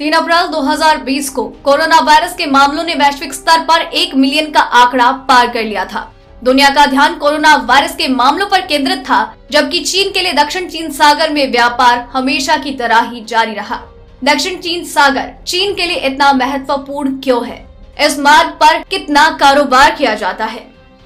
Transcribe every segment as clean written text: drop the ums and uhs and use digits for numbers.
3 अप्रैल 2020 को corona virus के मामलों ने वैश्विक स्तर पर 1 मिलियन का आंकड़ा पार कर लिया था। दुनिया का ध्यान कोरोना वायरस के मामलों पर केंद्रित था, जबकि चीन के लिए दक्षिण चीन सागर में व्यापार हमेशा की तरह ही जारी रहा। दक्षिण चीन सागर चीन के लिए इतना महत्वपूर्ण क्यों है? इस मार्ग पर कितना कारोबार किया जाता है?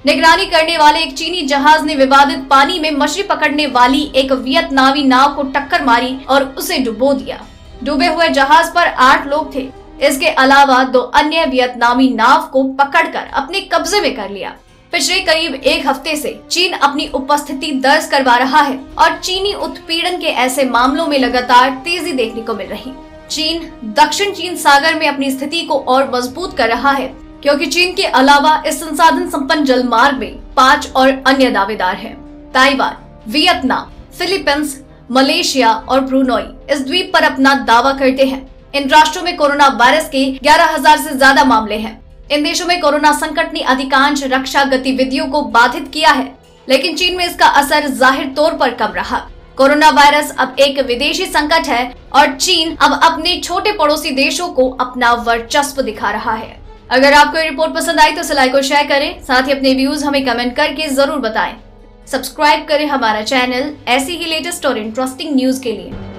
निगरानी करने वाले एक चीनी जहाज ने विवादित पानी में मछली पकड़ने वाली एक वियतनामी नाव को टक्कर मारी और उसे डुबो दिया। डूबे हुए जहाज पर 8 लोग थे। इसके अलावा 2 अन्य वियतनामी नाव को पकड़कर अपने कब्जे में कर लिया। पिछले करीब 1 हफ्ते से चीन अपनी उपस्थिति दर्ज करवा रहा है और चीनी उत्पीड़न के ऐसे मामलों में लगातार तेजी देखने को मिल रही। चीन दक्षिण चीन सागर में अपनी स्थिति को और मजबूत कर रहा है, क्योंकि चीन के अलावा इस संसाधन संपन्न जलमार्ग में 5 और अन्य दावेदार हैं। ताइवान, वियतनाम, फिलीपींस, मलेशिया और ब्रूनोई इस द्वीप पर अपना दावा करते हैं। इन राष्ट्रों में कोरोना वायरस के 11,000 से ज्यादा मामले हैं। इन देशों में कोरोना संकट ने अधिकांश रक्षा गतिविधियों को बाधित किया है, लेकिन चीन में इसका असर जाहिर तौर पर कम रहा। कोरोना वायरस अब एक विदेशी संकट है और चीन अब अपने छोटे पड़ोसी देशों को अपना वर्चस्व दिखा रहा है। अगर आपको ये रिपोर्ट पसंद आई तो इसे लाइक और शेयर करें, साथ ही अपने व्यूज हमें कमेंट करके जरूर बताएं। सब्सक्राइब करें हमारा चैनल ऐसी ही लेटेस्ट और इंटरेस्टिंग न्यूज के लिए।